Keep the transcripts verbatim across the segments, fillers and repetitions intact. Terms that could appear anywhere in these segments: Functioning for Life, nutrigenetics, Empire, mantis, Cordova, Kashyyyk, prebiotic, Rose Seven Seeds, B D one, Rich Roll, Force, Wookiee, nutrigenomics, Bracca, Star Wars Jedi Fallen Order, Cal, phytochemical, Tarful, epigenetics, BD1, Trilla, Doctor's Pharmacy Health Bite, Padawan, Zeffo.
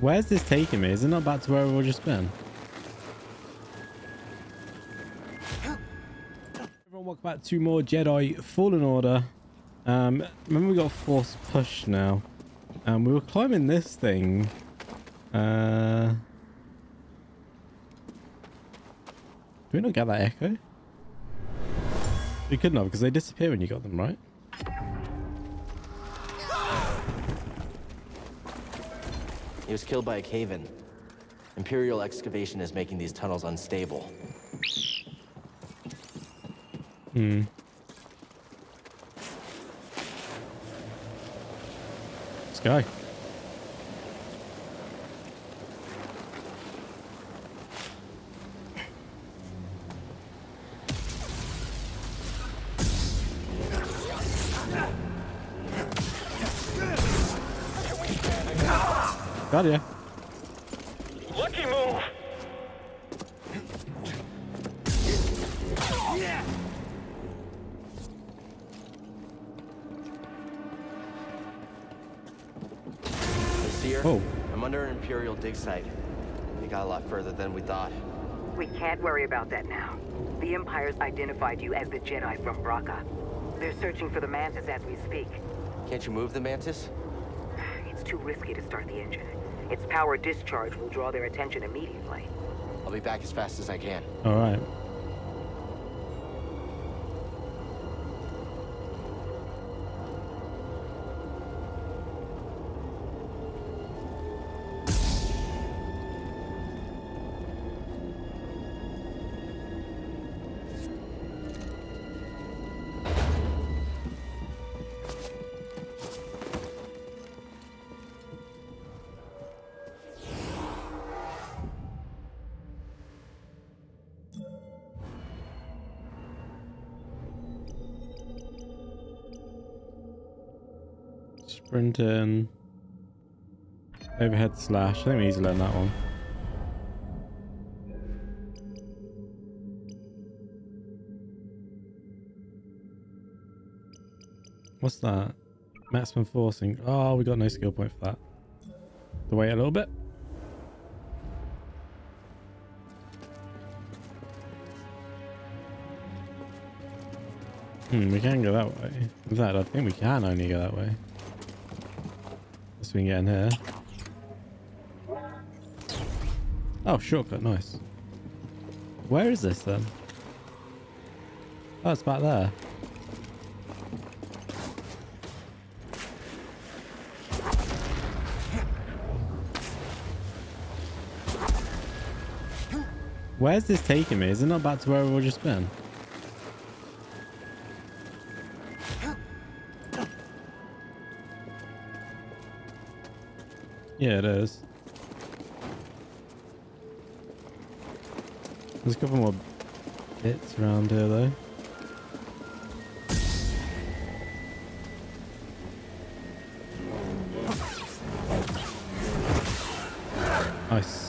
Where's this taking me? Is it not back to where we've just been? Everyone, welcome back to more Jedi Fallen Order. Um, remember we got force push now. Um, we were climbing this thing. Uh, did we not get that echo? We couldn't have, because they disappear when you got them, right? He was killed by a cave-in. Imperial excavation is making these tunnels unstable. Hmm. Let's go. Got ya. Lucky move. Yeah. Seer, oh. I'm under an Imperial dig site. We got a lot further than we thought. We can't worry about that now. The Empire's identified you as the Jedi from Bracca. They're searching for the mantis as we speak. Can't you move the mantis? It's too risky to start the engine. Its power discharge will draw their attention immediately. I'll be back as fast as I can. All right. Sprint in. Overhead slash. I think we need to learn that one. What's that? Maximum forcing. Oh, we got no skill point for that. To wait a little bit. Hmm, we can go that way. In fact, I think we can only go that way. We can get in here. Oh, shortcut, nice. Where is this then? Oh, it's back there. Where's this taking me? Is it not back to where we've just been? Yeah, it is. There's a couple more bits around here, though. Nice.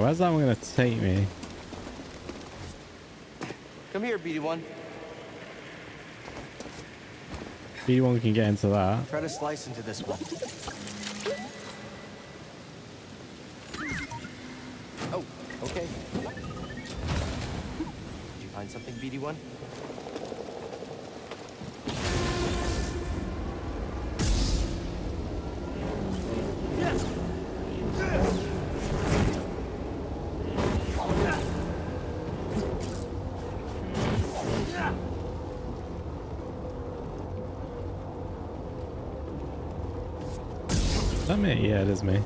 How's that one gonna take me? Come here, B D one. B D one can get into that. Try to slice into this one. Oh, okay. Did you find something, B D one? that me? Yeah, it is me.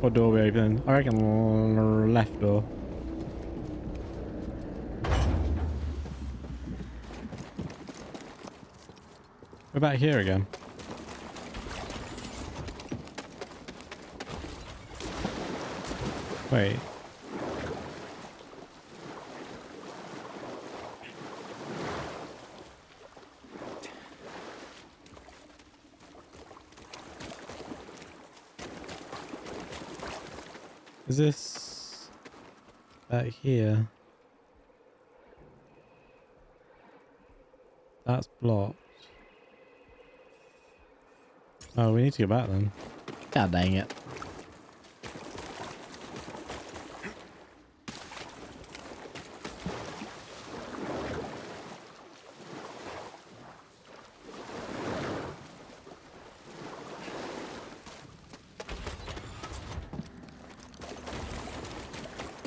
What door are we opening? I reckon left door. We're back here again. Wait. Is this back here? That's blocked. Oh, we need to go back then. God dang it.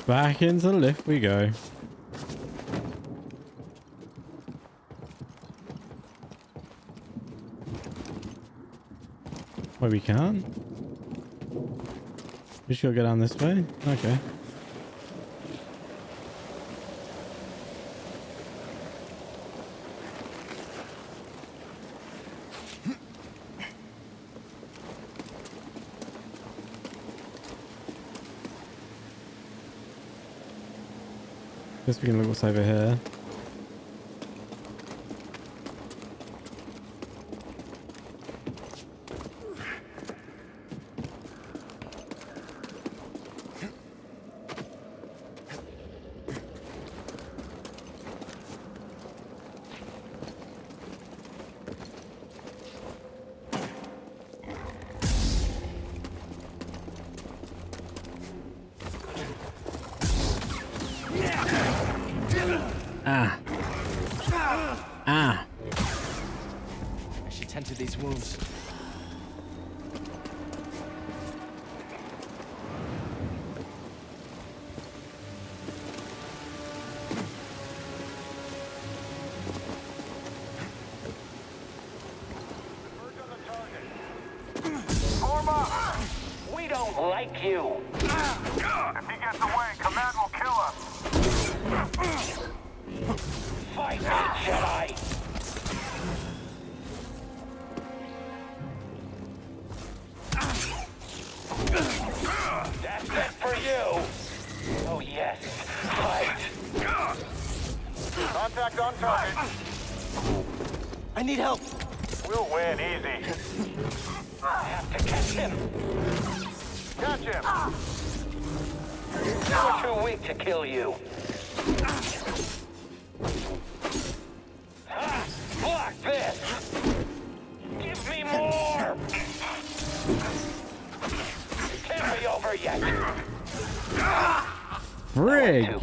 Back into the lift we go. Wait, we can't? We should go down this way? Okay. Guess we can look what's over here.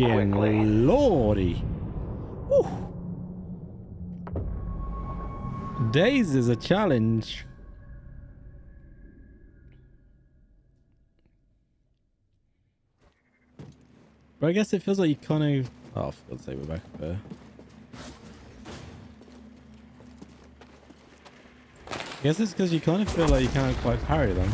Friggin' lordy. Woo. Days is a challenge. But I guess it feels like you kind of... Oh, for God's sake, we're back there. I guess it's because you kind of feel like you can't quite parry them.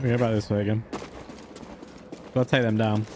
Go back this way again. Gotta take them down.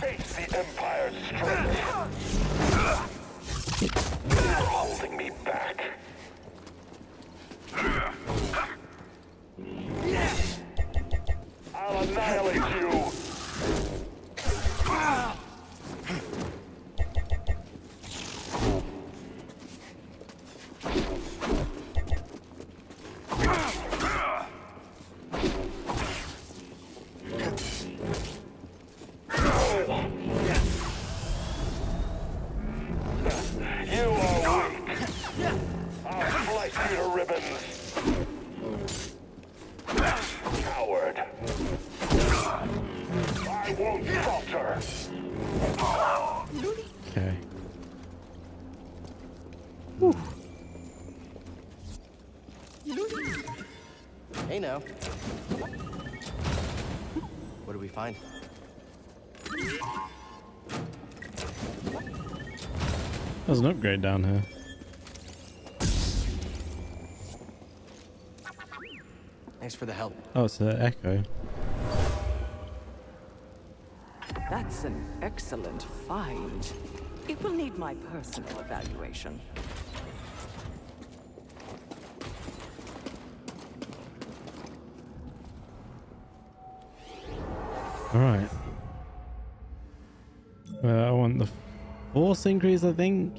Face the Empire's Holding me back. I'll annihilate you. Fine. There's an upgrade down here. Thanks for the help. Oh, it's the echo. That's an excellent find. It will need my personal evaluation. All right. Uh, I want the force increase, I think.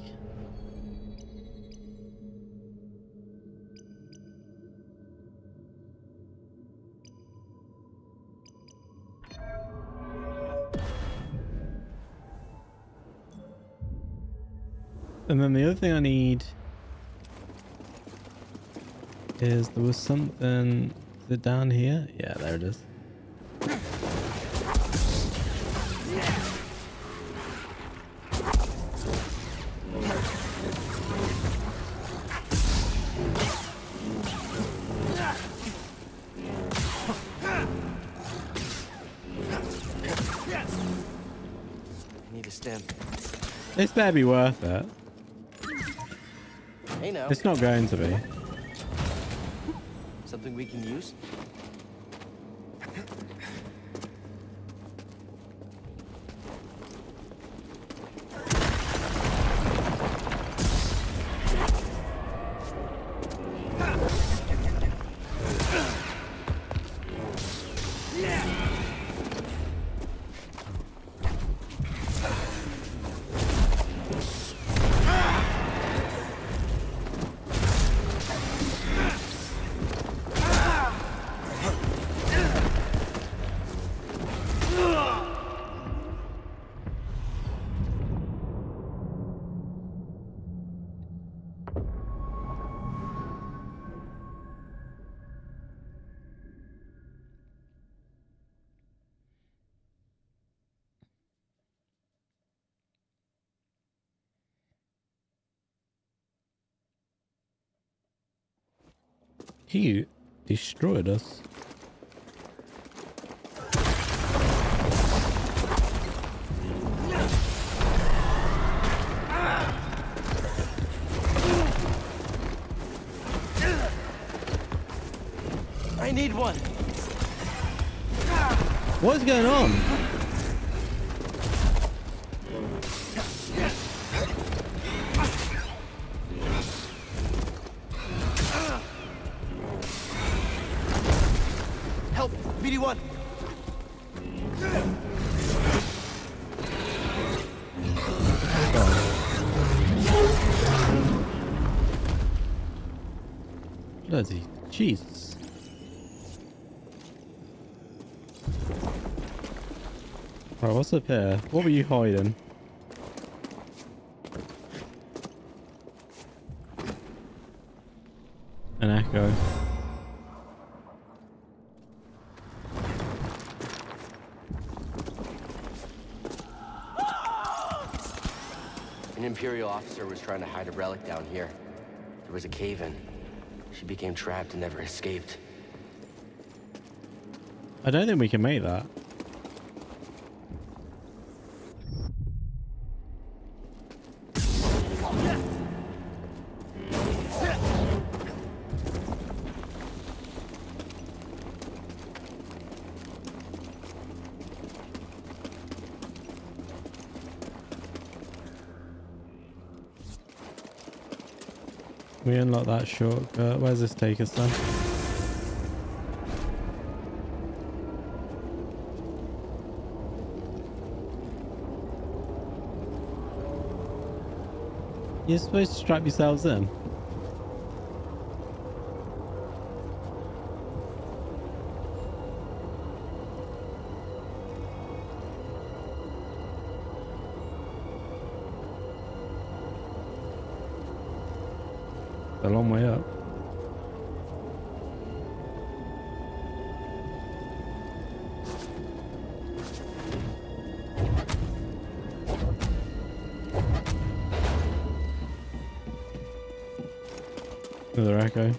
And then the other thing I need is there was something. Is it down here? Yeah, there it is. This better be worth it. Hey, no. It's not going to be. Something we can use? He destroyed us. I need one. What's going on? B D one. Bloody Jesus. Right, what's up here? What were you hiding? An echo. Imperial officer was trying to hide a relic down here. There was a cave-in. She became trapped and never escaped. I don't think we can make that. We unlock that shortcut. Where's this take us then? You're supposed to strap yourselves in. A long way up. Another echo.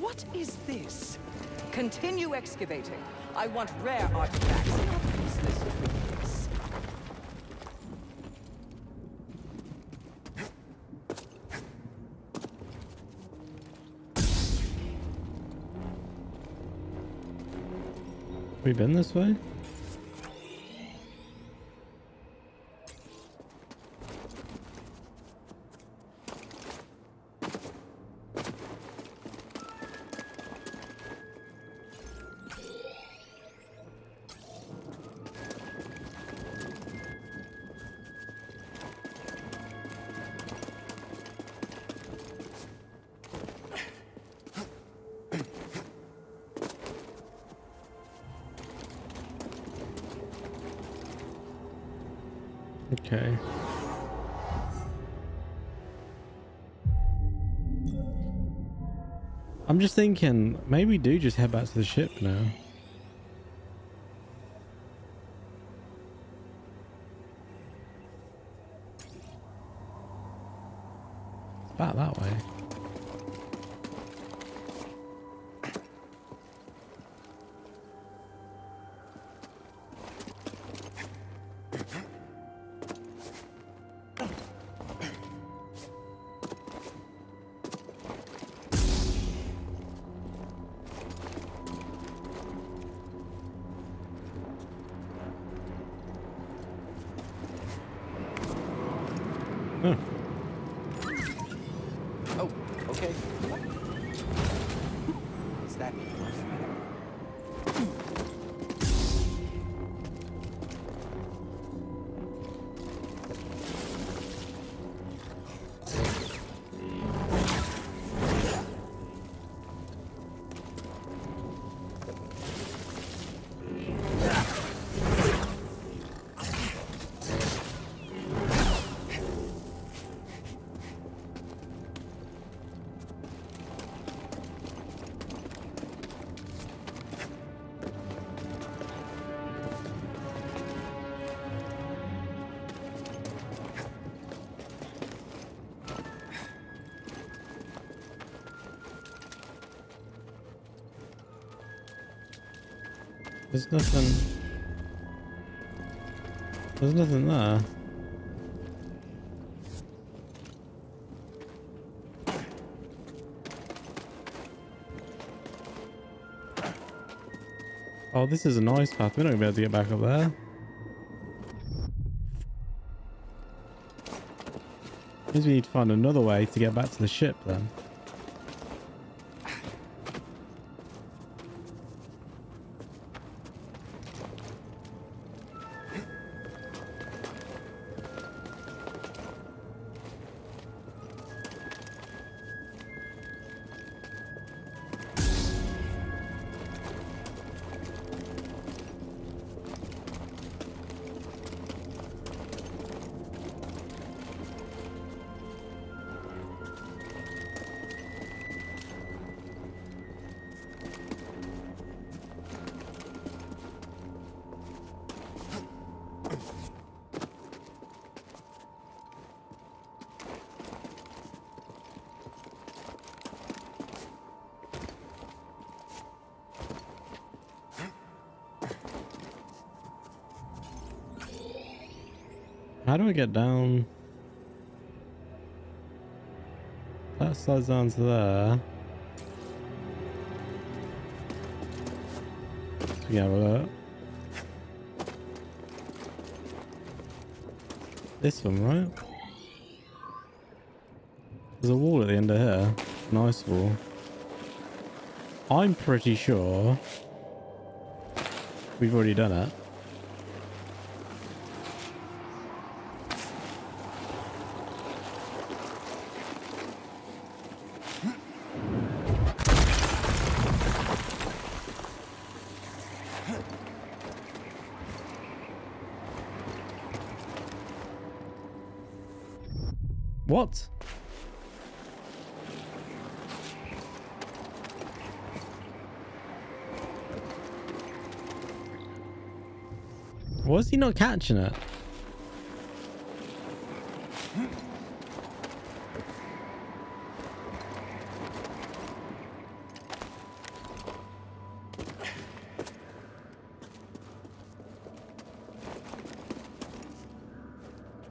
What is this? Continue excavating. I want rare artifacts, not useless trinkets. Have we been this way? Okay. I'm just thinking, maybe we do just head back to the ship now. It's back that way. Huh. Oh, okay. What's that mean? There's nothing. There's nothing there. Oh, this is a nice path. We're not gonna be able to get back up there. Means we need to find another way to get back to the ship then. How do I get down? That slides down to there. We have a look. This one, right? There's a wall at the end of here. Nice wall. I'm pretty sure we've already done it. What? Why is he not catching it?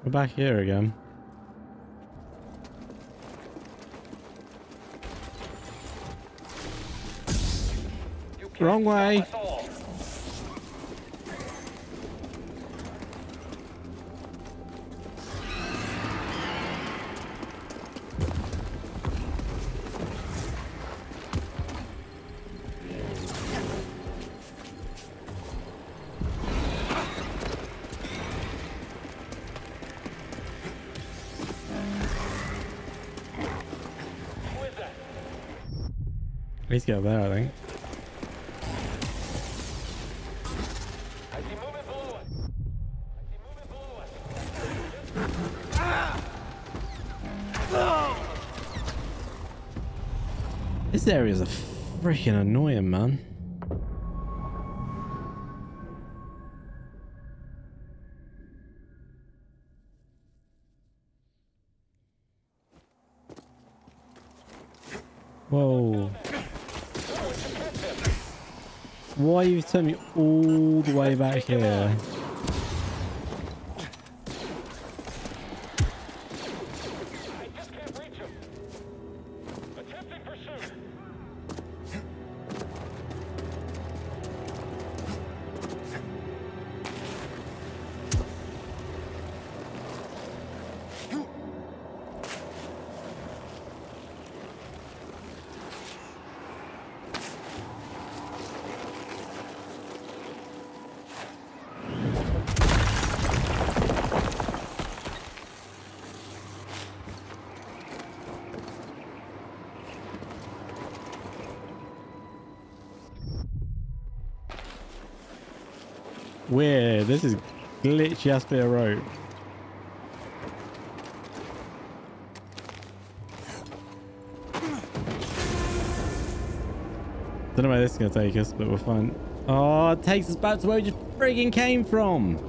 We're back here again. Wrong way. At least get up there, I think. This area is a freaking annoying, man. Whoa. Why you turned me all the way back here? Weird. This is glitchy ass bit of rope. Don't know where this is gonna take us, but we're fine. Oh, it takes us back to where we just friggin' came from.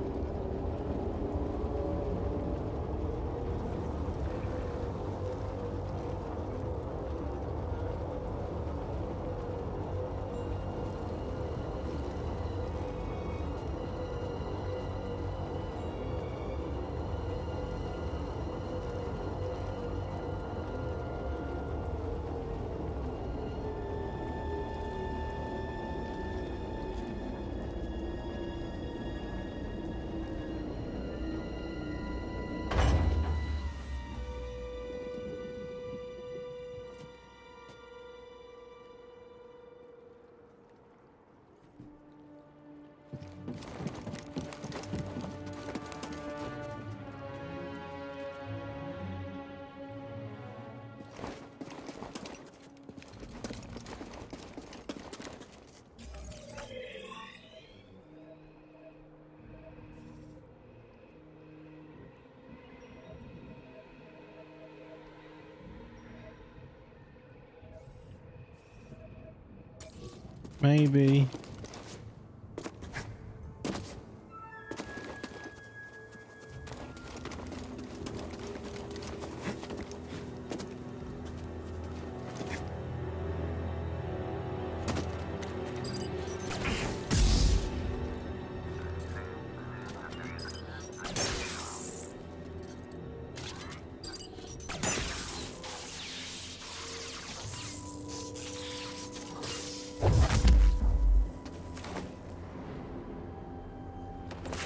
Maybe.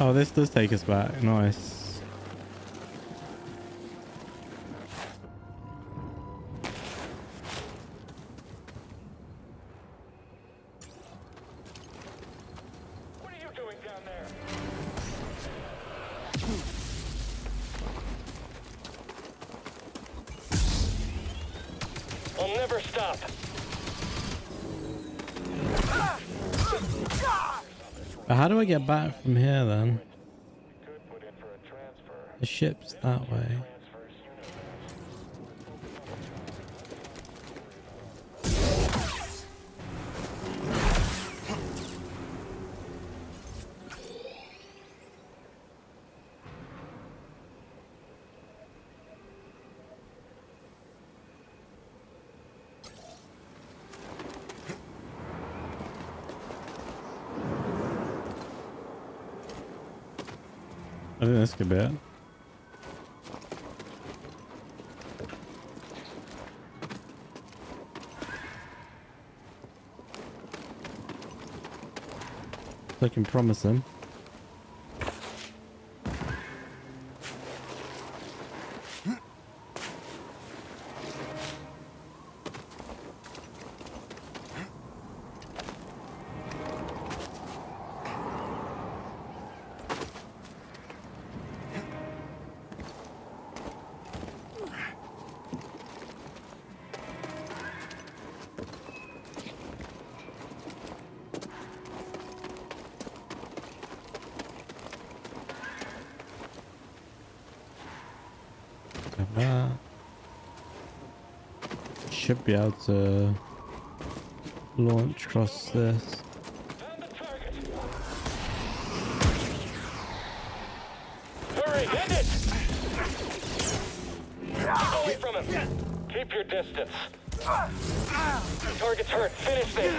Oh, this does take us back. Nice. down there. I'll never stop. But how do I get back from here then? The ship's that way. I think that's good bet. I can promise them. Uh, should be able to launch across this. Hurry, hit it! Keep away from him. Keep your distance. Target's hurt. Finish this.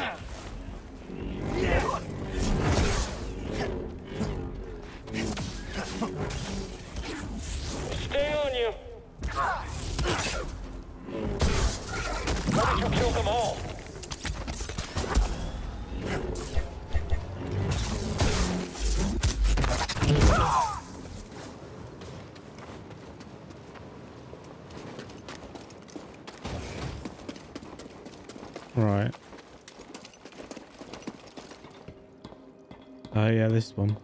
Right. Oh yeah, this one.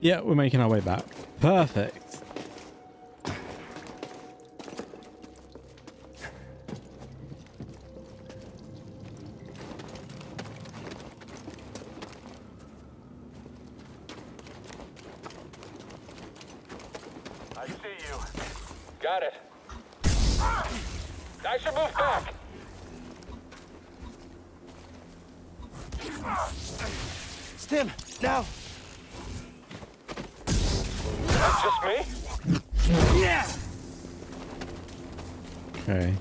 Yeah, we're making our way back. Perfect. I see you. Got it. I should move back. Stim, now. That's just me? Yeah. Okay.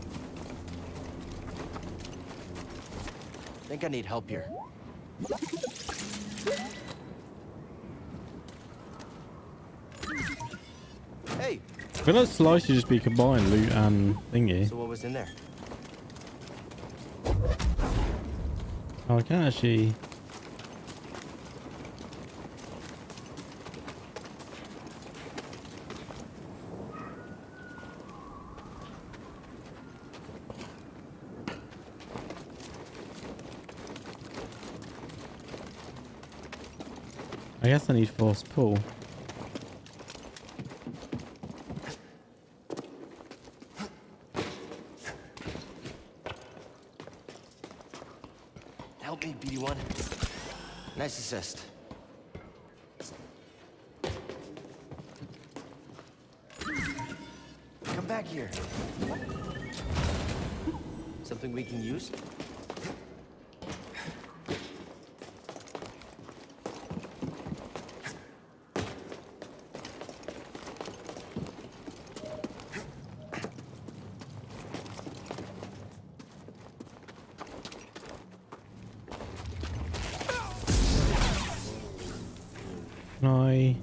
I think I need help here. Hey. I feel like slice should just be combined loot and thingy. So what was in there? Oh, I can actually. I guess I need force pull. Help me, B D one. Nice assist. Come back here. Something we can use? I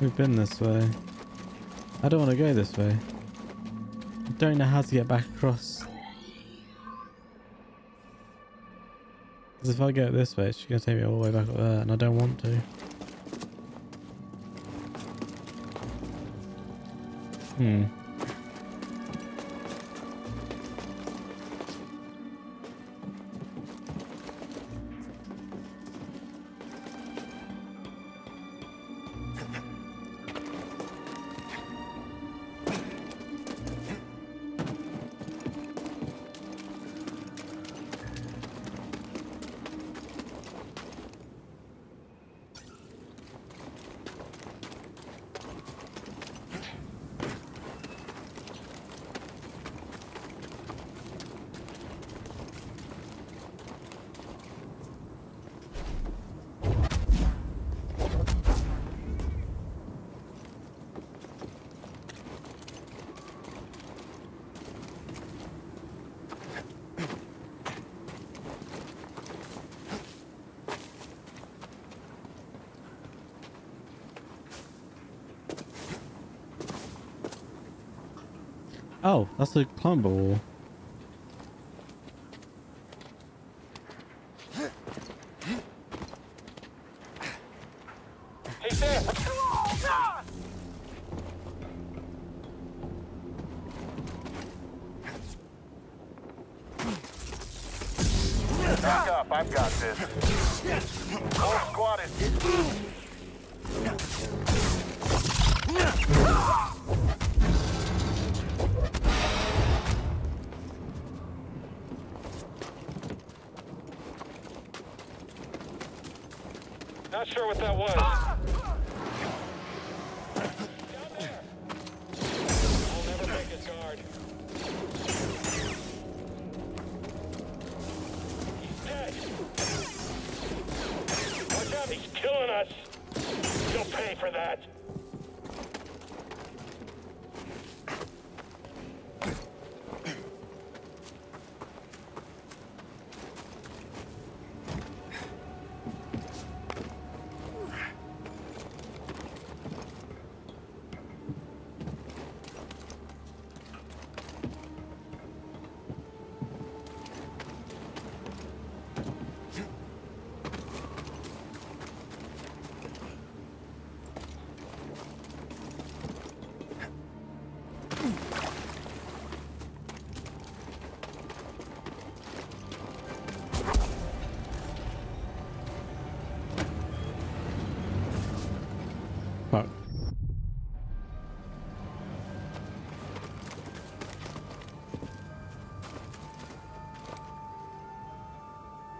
we've been this way. I don't want to go this way. I don't know how to get back across. Because if I go this way, it's going to take me all the way back up there, and I don't want to. Hmm. Oh, that's a climbable wall. Hey there! Back up, I've got this. Whole squad is... Not sure what that was. Ah! Down there. I'll never make it guard. He's dead. Watch out, he's killing us. You'll pay for that.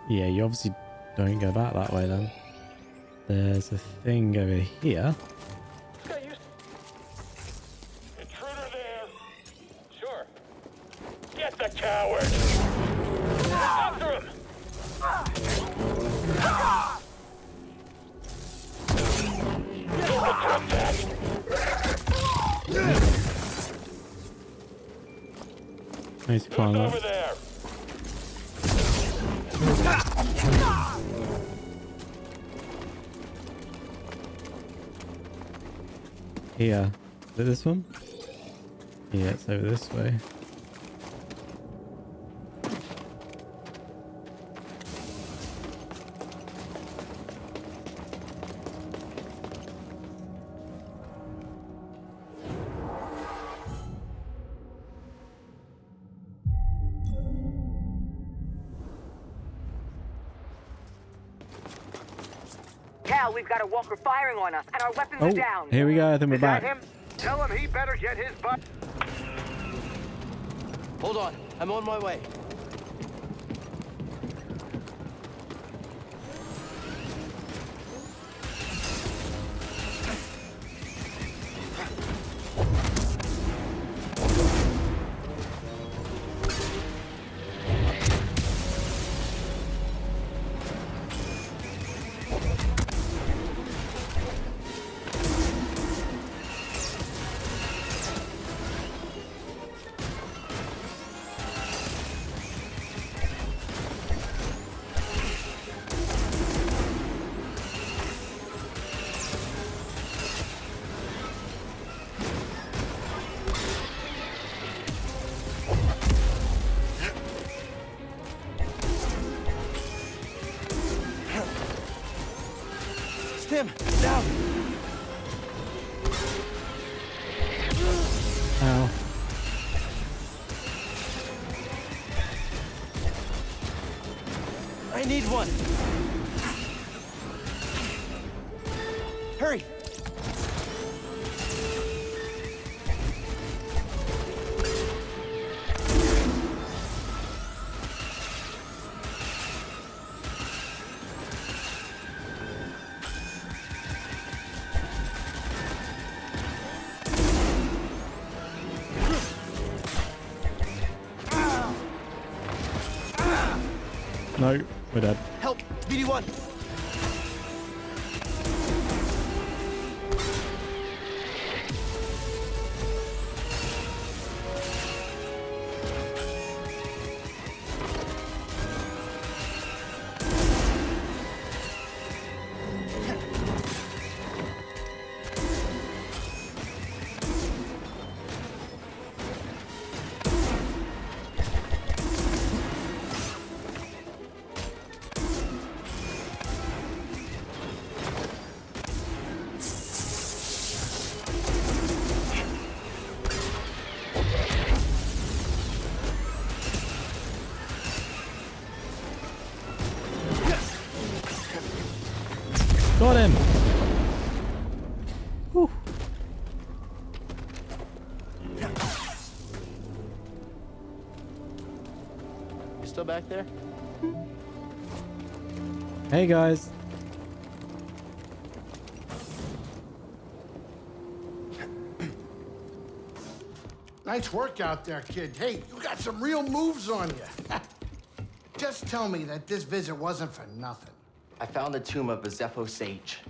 Yeah, you obviously don't go back that way then. There's a thing over here. Intruder there. Sure. Get the coward. After him. Nice climb up. Over there. Here. Is it this one? Yeah, it's over this way. We've got a walker firing on us, and our weapons oh, are down. Here we go. I think we're back. Him? Tell him he better get his butt. Hold on, I'm on my way. him! Down! Ow. I need one! Hurry! No, we're dead. Help! B D one! Got him! Whew. You still back there? Hey guys! Nice work out there, kid. Hey, you got some real moves on you. Just tell me that this visit wasn't for nothing. I found the tomb of a Zeffo sage.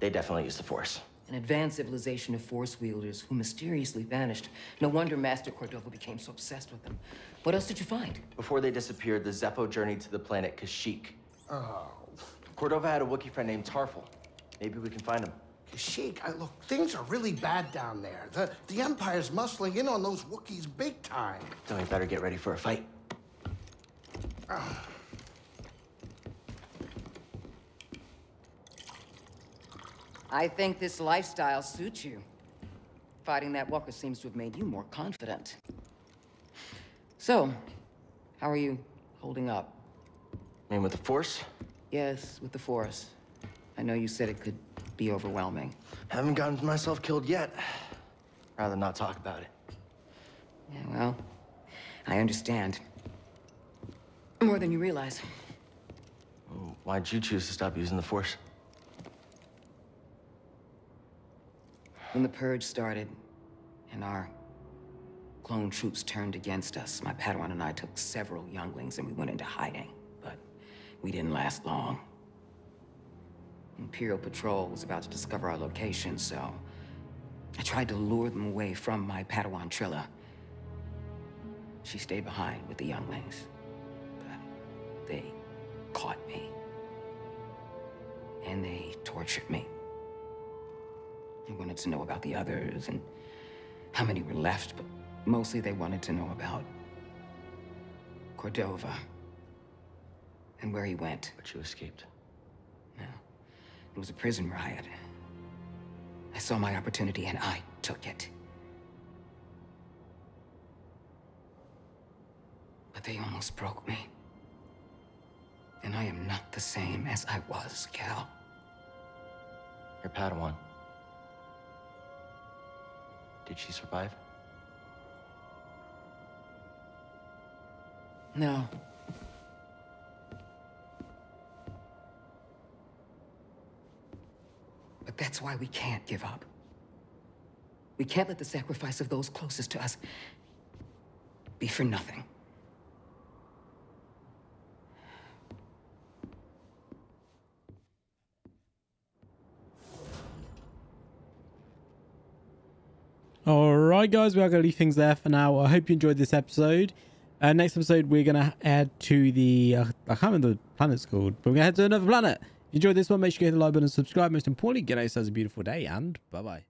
They definitely used the Force. An advanced civilization of Force wielders who mysteriously vanished. No wonder Master Cordova became so obsessed with them. What else did you find? Before they disappeared, the Zeffo journeyed to the planet Kashyyyk. Oh. Cordova had a Wookiee friend named Tarful. Maybe we can find him. Kashyyyk, I, look, things are really bad down there. The, the Empire's muscling in on those Wookiees big time. Then we better get ready for a fight. Oh. I think this lifestyle suits you. Fighting that walker seems to have made you more confident. So, how are you holding up? I mean, with the Force? Yes, with the Force. I know you said it could be overwhelming. Haven't gotten myself killed yet. Rather not talk about it. Yeah, well, I understand. More than you realize. Why'd you choose to stop using the Force? When the Purge started, and our clone troops turned against us, my Padawan and I took several younglings and we went into hiding, but we didn't last long. Imperial Patrol was about to discover our location, so I tried to lure them away from my Padawan Trilla. She stayed behind with the younglings, but they caught me, and they tortured me. They wanted to know about the others and how many were left, but mostly they wanted to know about Cordova and where he went. But you escaped. No. It was a prison riot. I saw my opportunity and I took it. But they almost broke me. And I am not the same as I was, Cal. You're Padawan. Did she survive? No. But that's why we can't give up. We can't let the sacrifice of those closest to us be for nothing. Alright guys, we are going to leave things there for now. I hope you enjoyed this episode. Uh, next episode we're going to head to the... Uh, I can't remember the planet's called, but we're going to head to another planet. If you enjoyed this one, make sure you hit the like button and subscribe. Most importantly, get out, have a beautiful day, and bye bye.